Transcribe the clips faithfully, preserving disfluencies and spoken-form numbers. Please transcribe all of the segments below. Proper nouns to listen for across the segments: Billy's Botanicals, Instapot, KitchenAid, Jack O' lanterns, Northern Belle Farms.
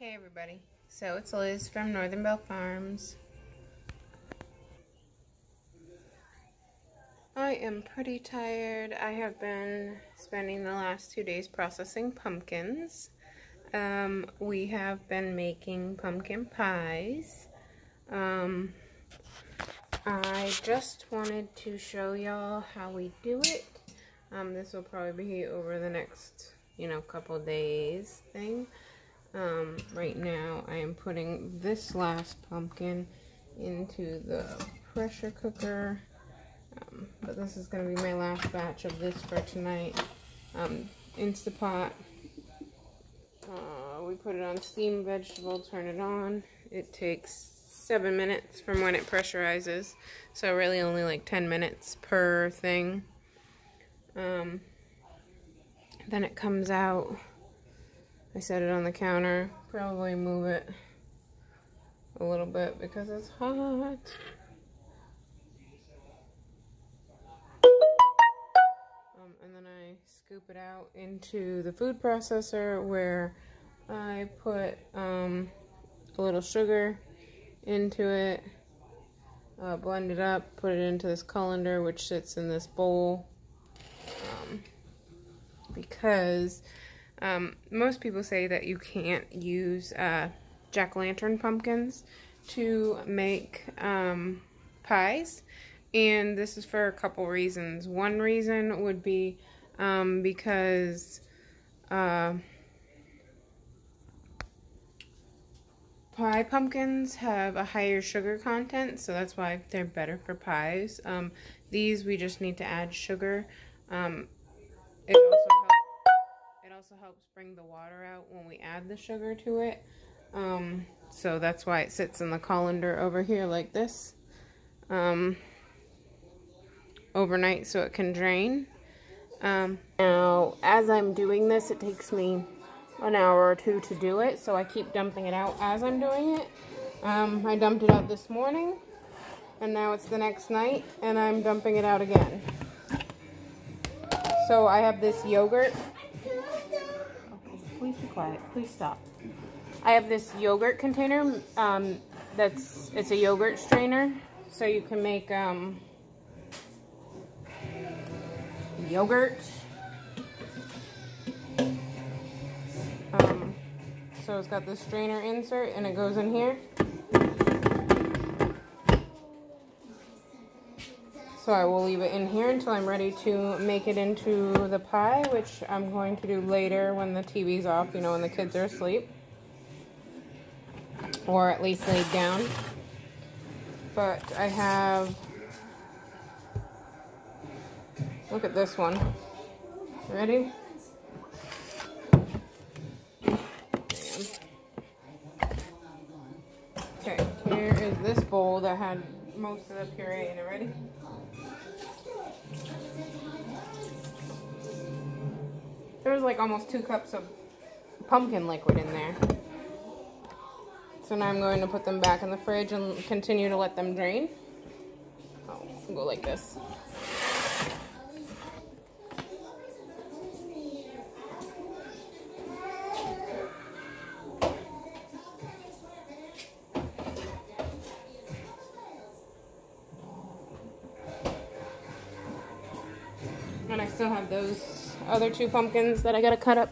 Hey everybody, so it's Liz from Northern Belle Farms. I am pretty tired. I have been spending the last two days processing pumpkins. Um, we have been making pumpkin pies. Um, I just wanted to show y'all how we do it. Um, this will probably be over the next, you know, couple days thing. Um, right now I am putting this last pumpkin into the pressure cooker, um, but this is going to be my last batch of this for tonight. Um, Instapot, uh, we put it on steam vegetable, turn it on. It takes seven minutes from when it pressurizes, so really only like ten minutes per thing. Um, then it comes out. I set it on the counter, probably move it a little bit because it's hot. Um, and then I scoop it out into the food processor where I put um, a little sugar into it, uh, blend it up, put it into this colander which sits in this bowl um, because Um, most people say that you can't use uh, jack-o'-lantern pumpkins to make um, pies, and this is for a couple reasons. One reason would be um, because uh, pie pumpkins have a higher sugar content, so that's why they're better for pies. Um, these we just need to add sugar. Um, it also also helps bring the water out when we add the sugar to it, um, so that's why it sits in the colander over here like this um, overnight, so it can drain. Um, now as I'm doing this, it takes me an hour or two to do it, so I keep dumping it out as I'm doing it. um, I dumped it out this morning and now it's the next night and I'm dumping it out again. So I have this yogurt. Please be quiet. Please stop. I have this yogurt container. Um, that's it's a yogurt strainer, so you can make um, yogurt. Um, so it's got this strainer insert, and it goes in here. So I will leave it in here until I'm ready to make it into the pie, which I'm going to do later when the T V's off, you know, when the kids are asleep. Or at least laid down. But I have... Look at this one. Ready? Okay, here is this bowl that had most of the puree in it. Ready? There's like almost two cups of pumpkin liquid in there. So now I'm going to put them back in the fridge and continue to let them drain. Oh, I'll go like this. And I still have those other two pumpkins that I gotta cut up.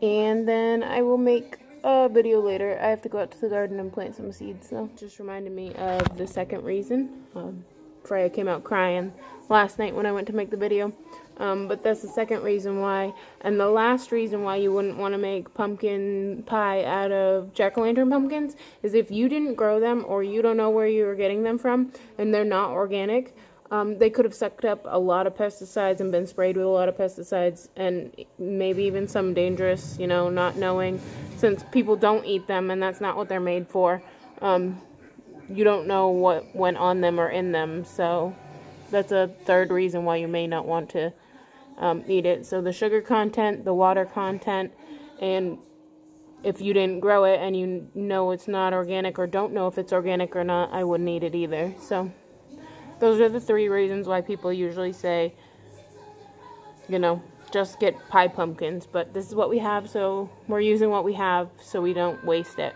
And then I will make a video later. I have to go out to the garden and plant some seeds. So just reminded me of the second reason. Um, Freya came out crying last night when I went to make the video. Um, but that's the second reason why. And the last reason why you wouldn't want to make pumpkin pie out of jack-o'-lantern pumpkins is if you didn't grow them or you don't know where you were getting them from and they're not organic. Um, they could have sucked up a lot of pesticides and been sprayed with a lot of pesticides and maybe even some dangerous, you know, not knowing, since people don't eat them and that's not what they're made for. Um, you don't know what went on them or in them, so that's a third reason why you may not want to um, eat it. So the sugar content, the water content, and if you didn't grow it and you know it's not organic or don't know if it's organic or not, I wouldn't eat it either, so... Those are the three reasons why people usually say, you know, just get pie pumpkins, but this is what we have, so we're using what we have so we don't waste it.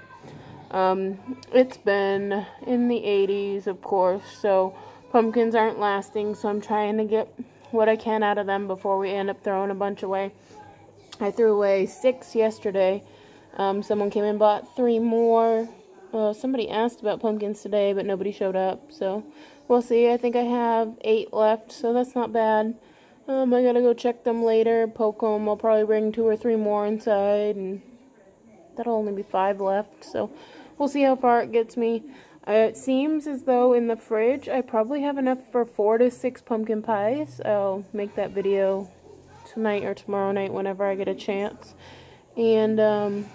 Um, it's been in the eighties, of course, so pumpkins aren't lasting, so I'm trying to get what I can out of them before we end up throwing a bunch away. I threw away six yesterday. Um, someone came and bought three more. Well, somebody asked about pumpkins today, but nobody showed up, so we'll see. I think I have eight left, so that's not bad. Um, I gotta go check them later, poke them. I'll probably bring two or three more inside, and that'll only be five left, so we'll see how far it gets me. Uh, it seems as though in the fridge I probably have enough for four to six pumpkin pies. I'll make that video tonight or tomorrow night whenever I get a chance. And, um...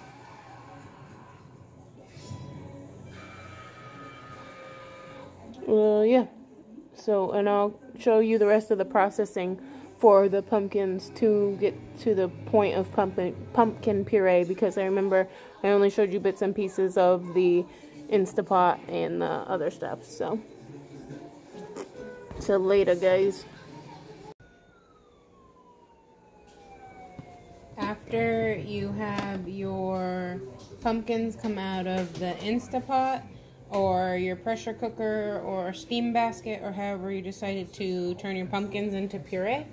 well, yeah. So, and I'll show you the rest of the processing for the pumpkins to get to the point of pumpkin, pumpkin puree, because I remember I only showed you bits and pieces of the Instapot and the other stuff, so. So later, guys. After you have your pumpkins come out of the Instapot or your pressure cooker or steam basket or however you decided to turn your pumpkins into puree,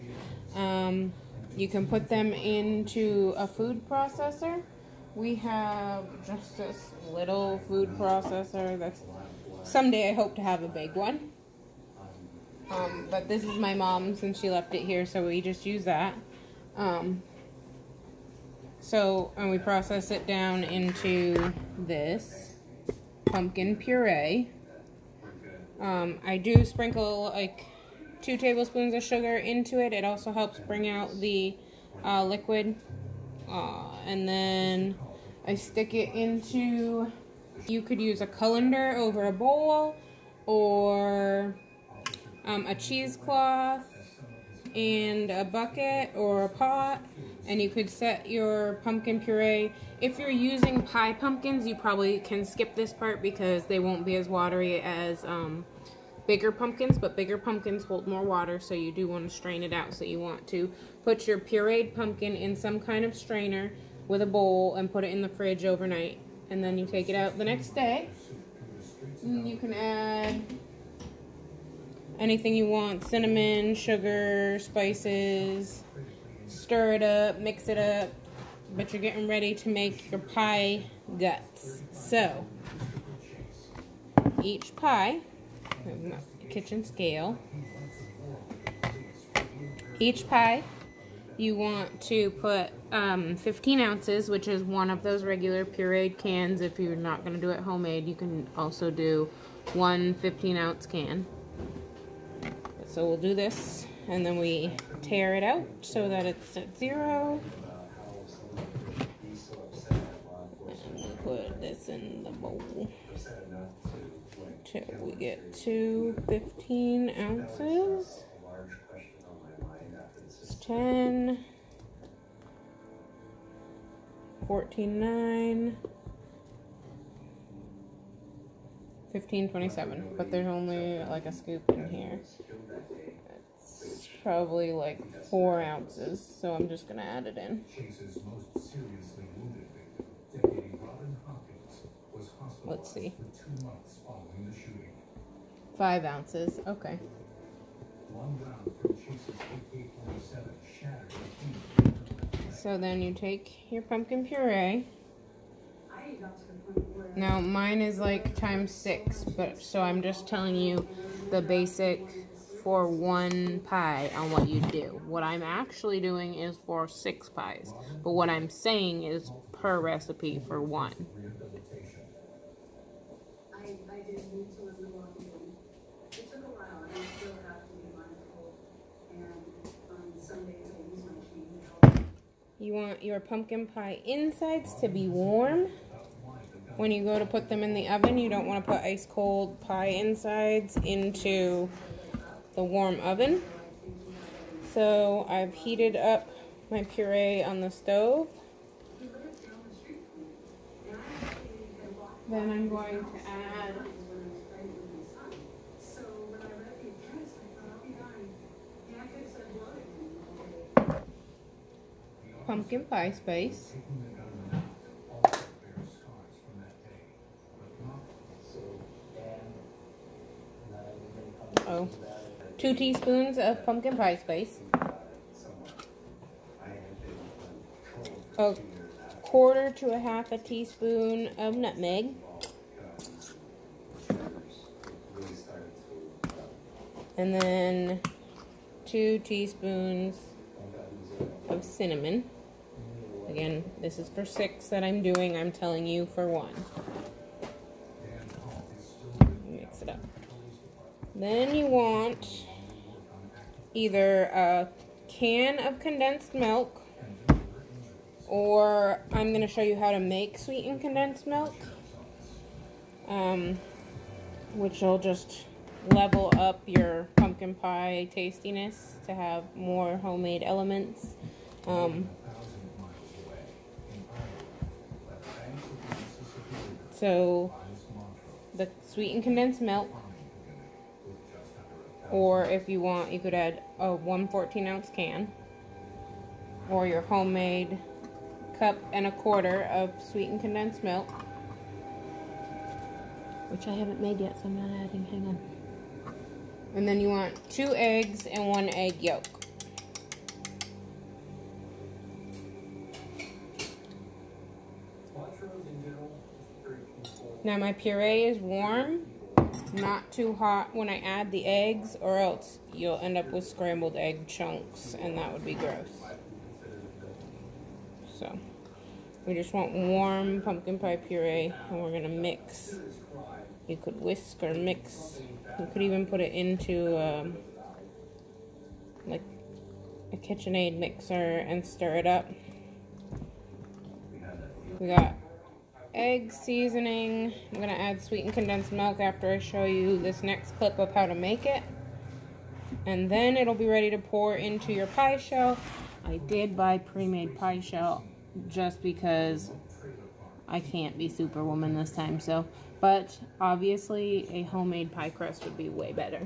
um, you can put them into a food processor. We have just this little food processor that's, someday I hope to have a big one. Um, but this is my mom's and she left it here, so we just use that. Um, so, and we process it down into this pumpkin puree. Um, I do sprinkle like two tablespoons of sugar into it. It also helps bring out the uh, liquid. Uh, and then I stick it into, you could use a colander over a bowl or um, a cheesecloth and a bucket or a pot, and you could set your pumpkin puree. If you're using pie pumpkins, you probably can skip this part because they won't be as watery as um, bigger pumpkins, but bigger pumpkins hold more water, so you do want to strain it out. So you want to put your pureed pumpkin in some kind of strainer with a bowl and put it in the fridge overnight, and then you take it out the next day. And you can add anything you want, cinnamon, sugar, spices, stir it up, mix it up, but you're getting ready to make your pie guts. So each pie, kitchen scale, each pie you want to put um, fifteen ounces, which is one of those regular pureed cans. If you're not going to do it homemade, you can also do one fifteen ounce can. So we'll do this, and then we tear it out so that it's at zero. And we'll put this in the bowl till we get to fifteen ounces. ten, fourteen, nine, fifteen, twenty-seven, but there's only like a scoop in here. It's probably like four ounces, so I'm just gonna add it in. Let's see. Five ounces. Okay. So then you take your pumpkin puree. Now mine is like times six, but so I'm just telling you the basic for one pie on what you do. What I'm actually doing is for six pies, but what I'm saying is per recipe for one. You want your pumpkin pie insides to be warm. When you go to put them in the oven, you don't want to put ice cold pie insides into the warm oven. So I've heated up my puree on the stove. Then I'm going to add pumpkin pie space. Oh, two teaspoons of pumpkin pie space. A quarter to a half a teaspoon of nutmeg. And then two teaspoons of cinnamon. Again, this is for six that I'm doing. I'm telling you for one. Mix it up. Then you want either a can of condensed milk, or I'm going to show you how to make sweetened condensed milk, um, which will just level up your pumpkin pie tastiness to have more homemade elements. Um, so the sweetened condensed milk, or if you want, you could add a one fourteen ounce can, or your homemade cup and a quarter of sweetened condensed milk, which I haven't made yet, so I'm not adding. Hang on. And then you want two eggs and one egg yolk. Now my puree is warm, not too hot when I add the eggs, or else you'll end up with scrambled egg chunks, and that would be gross. So we just want warm pumpkin pie puree, and we're gonna mix. You could whisk or mix. You could even put it into um, like a KitchenAid mixer and stir it up. We got egg seasoning. I'm gonna add sweetened condensed milk after I show you this next clip of how to make it, and then it'll be ready to pour into your pie shell. I did buy pre-made pie shell just because I can't be Superwoman this time, so. But obviously a homemade pie crust would be way better.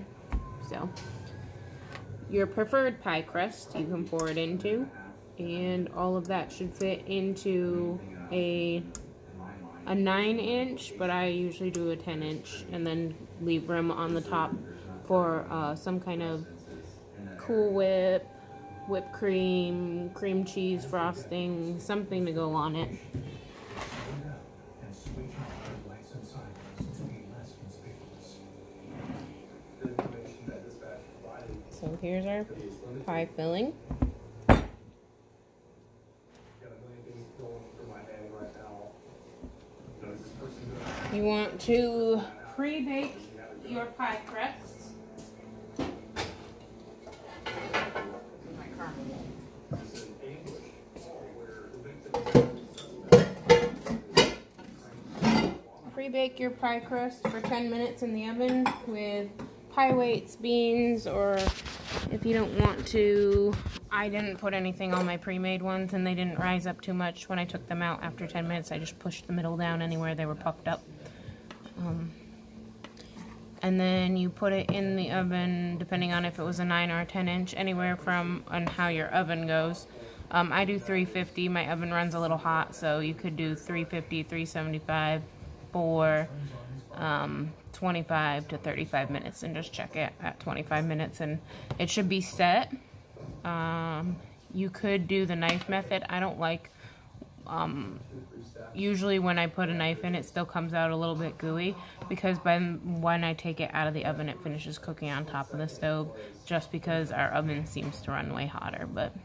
So your preferred pie crust you can pour it into, and all of that should fit into a a nine inch, but I usually do a ten inch and then leave room on the top for uh, some kind of Cool Whip, whipped cream, cream cheese frosting, something to go on it. So here's our pie filling. You want to pre-bake your pie crust. Pre-bake your pie crust for ten minutes in the oven with pie weights, beans, or if you don't want to. I didn't put anything on my pre-made ones, and they didn't rise up too much when I took them out after ten minutes. I just pushed the middle down anywhere they were puffed up. Um, and then you put it in the oven, depending on if it was a nine or a ten inch, anywhere from on how your oven goes. Um, I do three fifty. My oven runs a little hot, so you could do three fifty, three seventy-five, for um, twenty-five to thirty-five minutes, and just check it at twenty-five minutes, and it should be set. Um, you could do the knife method. I don't like, um, usually when I put a knife in, it still comes out a little bit gooey, because by, when I take it out of the oven, it finishes cooking on top of the stove, just because our oven seems to run way hotter. But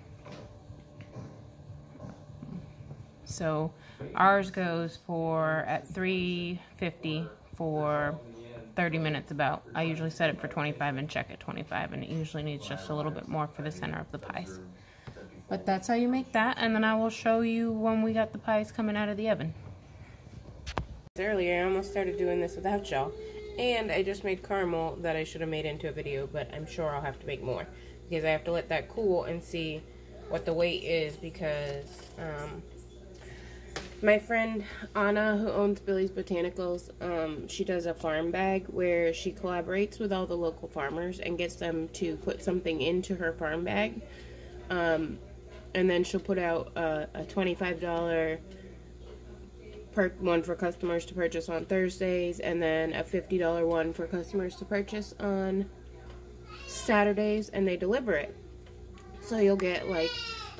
so ours goes for at three fifty for thirty minutes about. I usually set it for twenty-five and check at twenty-five, and it usually needs just a little bit more for the center of the pies. But that's how you make that, and then I will show you when we got the pies coming out of the oven. Earlier, I almost started doing this without y'all, and I just made caramel that I should have made into a video, but I'm sure I'll have to make more, because I have to let that cool and see what the weight is, because um, my friend Anna, who owns Billy's Botanicals, um, she does a farm bag where she collaborates with all the local farmers and gets them to put something into her farm bag. Um, and then she'll put out a, a twenty-five dollar per one for customers to purchase on Thursdays, and then a fifty dollar one for customers to purchase on Saturdays, and they deliver it. So you'll get, like,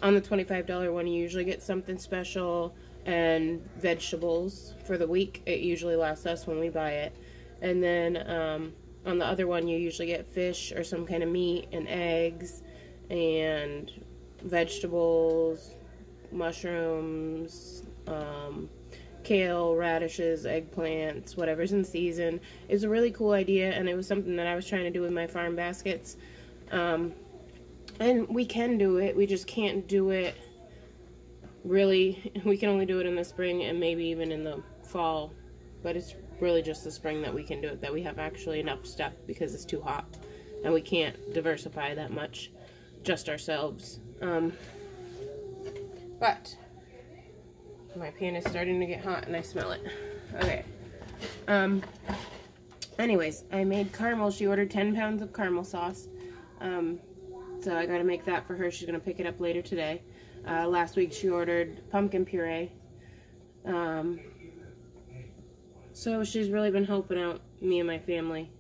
on the twenty-five dollar one, you usually get something special and vegetables for the week. It usually lasts us when we buy it. And then um, on the other one, you usually get fish or some kind of meat and eggs and vegetables, mushrooms, um, kale, radishes, eggplants, whatever's in season. It was a really cool idea, and it was something that I was trying to do with my farm baskets. Um, and we can do it. We just can't do it really. We can only do it in the spring and maybe even in the fall. But it's really just the spring that we can do it, that we have actually enough stuff because it's too hot. And we can't diversify that much just ourselves. Um, but my pan is starting to get hot and I smell it. Okay. Um, anyways, I made caramel. She ordered ten pounds of caramel sauce. Um, so I gotta make that for her. She's gonna pick it up later today. Uh, last week she ordered pumpkin puree. Um, so she's really been helping out me and my family.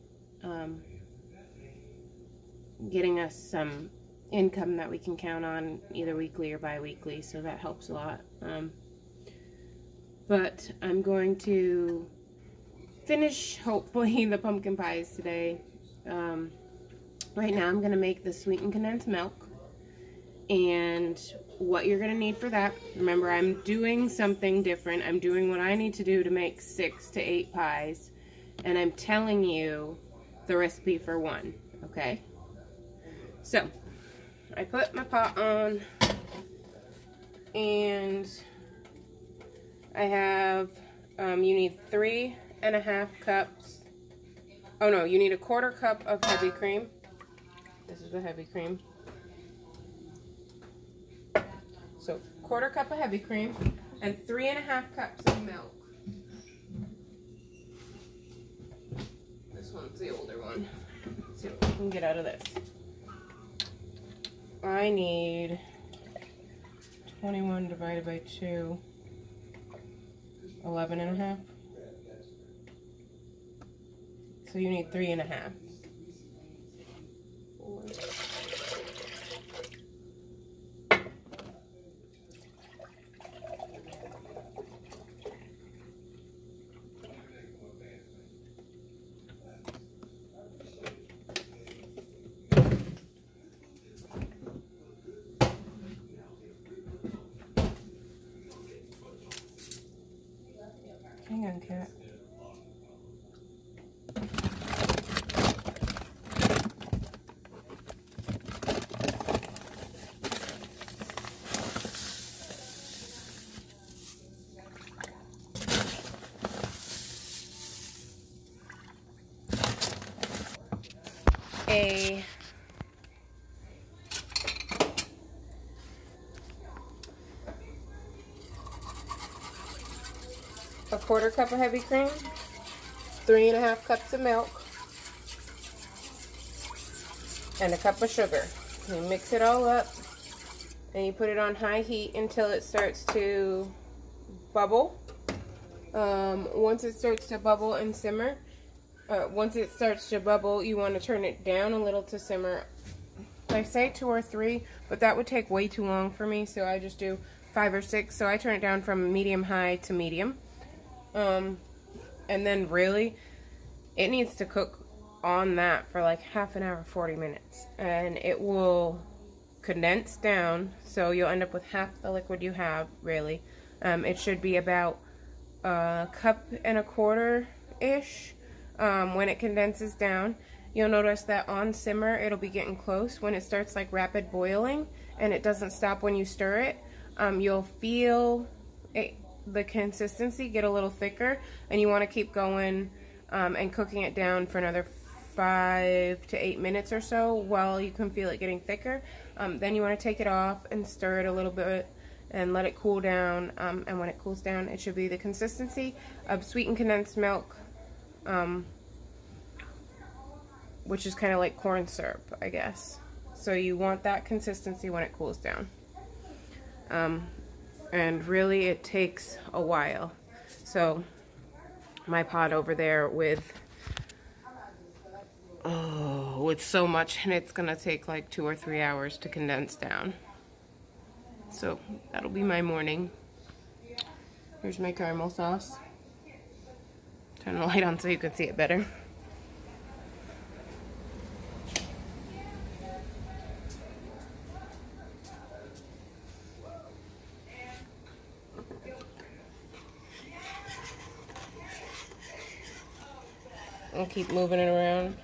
Um, getting us some income that we can count on either weekly or bi-weekly. So that helps a lot. Um, But I'm going to finish, hopefully, the pumpkin pies today. Um, right now I'm going to make the sweetened condensed milk. And what you're going to need for that, remember I'm doing something different. I'm doing what I need to do to make six to eight pies. And I'm telling you the recipe for one, okay? So, I put my pot on and I have, um, you need three and a half cups, oh no, you need a quarter cup of heavy cream. This is the heavy cream. So, quarter cup of heavy cream and three and a half cups of milk. This one's the older one. Let's see what we can get out of this. I need twenty-one divided by two. eleven and a half. So you need three and a half. Four. Hang on, cat. A A quarter cup of heavy cream, three and a half cups of milk, and a cup of sugar. You mix it all up and you put it on high heat until it starts to bubble. Um, once it starts to bubble and simmer, uh, once it starts to bubble, you want to turn it down a little to simmer. I say two or three, but that would take way too long for me, so I just do five or six. So I turn it down from medium high to medium. Um, and then really, it needs to cook on that for like half an hour, forty minutes, and it will condense down, so you'll end up with half the liquid you have, really. Um, it should be about a cup and a quarter-ish, um, when it condenses down. You'll notice that on simmer, it'll be getting close when it starts like rapid boiling, and it doesn't stop when you stir it. Um, you'll feel it, the consistency get a little thicker, and you want to keep going um, and cooking it down for another five to eight minutes or so while you can feel it getting thicker. Um, then you want to take it off and stir it a little bit and let it cool down, um, and when it cools down, it should be the consistency of sweetened condensed milk, um, which is kind of like corn syrup, I guess. So you want that consistency when it cools down. um, and really it takes a while. So my pot over there with oh with so much, and it's gonna take like two or three hours to condense down. So that'll be my morning. Here's my caramel sauce. Turn the light on so you can see it better. I'll keep moving it around.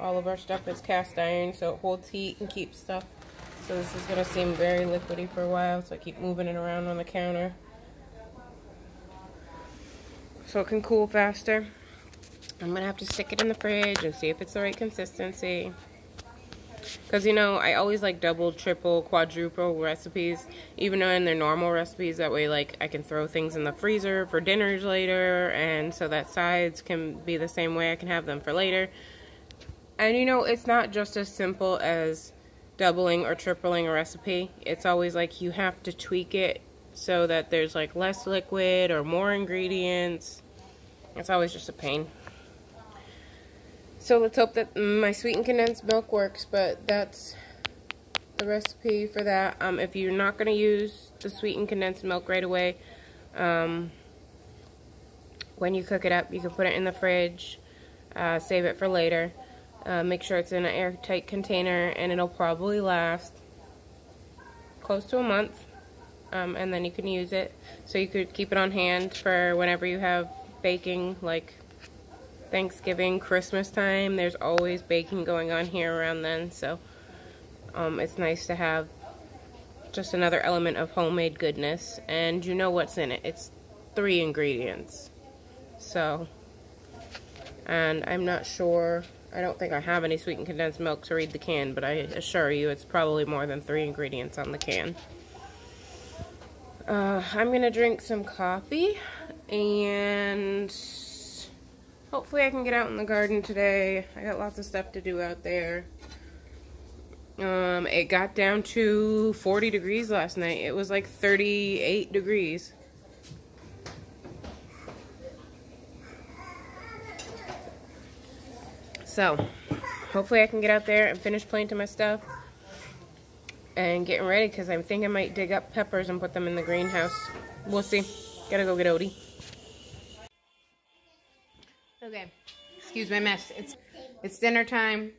All of our stuff is cast iron, so it holds heat and keeps stuff. So this is gonna seem very liquidy for a while, so I keep moving it around on the counter so it can cool faster. I'm gonna have to stick it in the fridge and see if it's the right consistency. Because, you know, I always like double, triple, quadruple recipes, even though in their normal recipes, that way, like, I can throw things in the freezer for dinners later, and so that sides can be the same way, I can have them for later. And, you know, it's not just as simple as doubling or tripling a recipe. It's always like you have to tweak it so that there's, like, less liquid or more ingredients. It's always just a pain. So let's hope that my sweetened condensed milk works, but that's the recipe for that. Um, if you're not going to use the sweetened condensed milk right away, um, when you cook it up, you can put it in the fridge, uh, save it for later. Uh, make sure it's in an airtight container, and it'll probably last close to a month, um, and then you can use it. So you could keep it on hand for whenever you have baking, like Thanksgiving, Christmas time. There's always baking going on here around then, so um, it's nice to have just another element of homemade goodness. And you know what's in it. It's three ingredients. So, and I'm not sure, I don't think I have any sweetened condensed milk to read the can, but I assure you it's probably more than three ingredients on the can. Uh, I'm gonna drink some coffee, and hopefully I can get out in the garden today. I got lots of stuff to do out there. Um, it got down to forty degrees last night. It was like thirty-eight degrees. So, hopefully I can get out there and finish planting my stuff and getting ready, because I think I might dig up peppers and put them in the greenhouse. We'll see. Gotta go get Odie. Okay, excuse my mess. It's it's dinner time,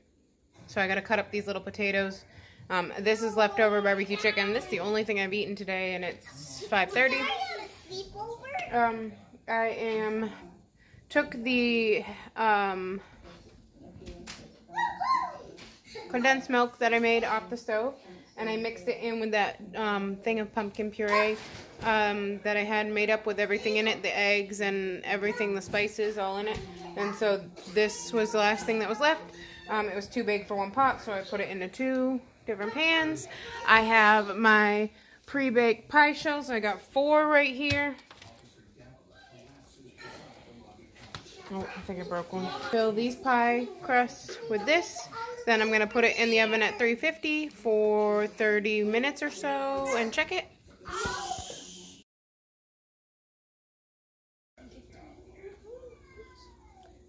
so I gotta cut up these little potatoes. Um, this is leftover barbecue chicken. This is the only thing I've eaten today, and it's five thirty. Um, I am took the um, condensed milk that I made off the stove, and I mixed it in with that um, thing of pumpkin puree um, that I had made up with everything in it, the eggs and everything, the spices all in it. And so this was the last thing that was left. Um, it was too big for one pot, so I put it into two different pans. I have my pre-baked pie shells. I got four right here. Oh, I think I broke one. Fill these pie crusts with this. Then I'm going to put it in the oven at three fifty for thirty minutes or so and check it.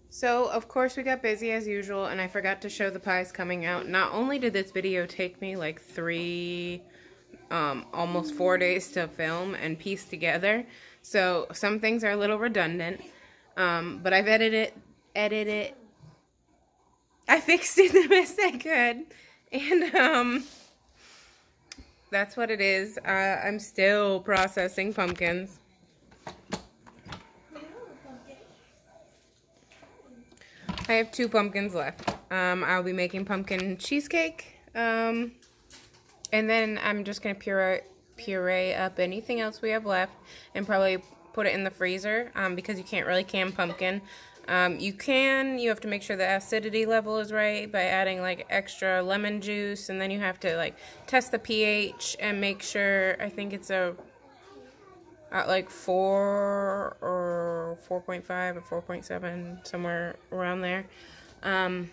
So, of course, we got busy as usual, and I forgot to show the pies coming out. Not only did this video take me like three, um, almost four days to film and piece together, so some things are a little redundant, um, but I've edited, edited, I fixed it the best I could, and um, that's what it is. Uh, I'm still processing pumpkins. I have two pumpkins left. Um, I'll be making pumpkin cheesecake, um, and then I'm just gonna puree, puree up anything else we have left, and probably put it in the freezer um, because you can't really can pumpkin. Um, you can, you have to make sure the acidity level is right by adding like extra lemon juice, and then you have to like test the pH and make sure, I think it's a, at like four or four point five or four point seven, somewhere around there. Um,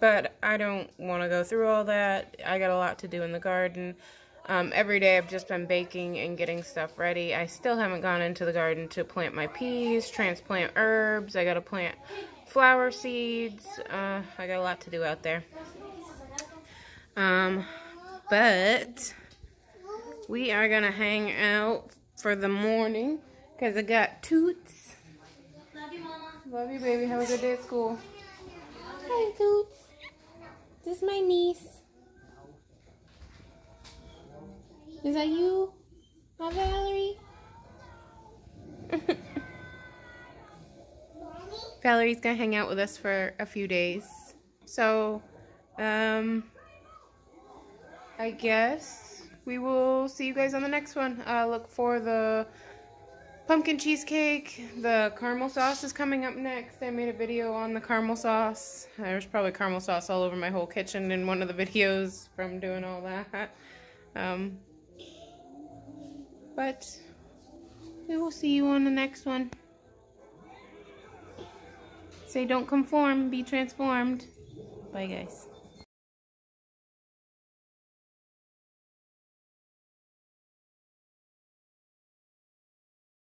but I don't want to go through all that. I got a lot to do in the garden. Um, every day I've just been baking and getting stuff ready. I still haven't gone into the garden to plant my peas, transplant herbs. I gotta plant flower seeds. Uh, I got a lot to do out there. Um, but we are gonna hang out for the morning because I got Toots. Love you, Mama. Love you, baby. Have a good day at school. Hi, Toots. This is my niece. Is that you, my Valerie? Valerie's gonna hang out with us for a few days. So, um, I guess we will see you guys on the next one. Uh, look for the pumpkin cheesecake. The caramel sauce is coming up next. I made a video on the caramel sauce. There's probably caramel sauce all over my whole kitchen in one of the videos from doing all that. Um... But we will see you on the next one. Say don't conform, be transformed. Bye guys.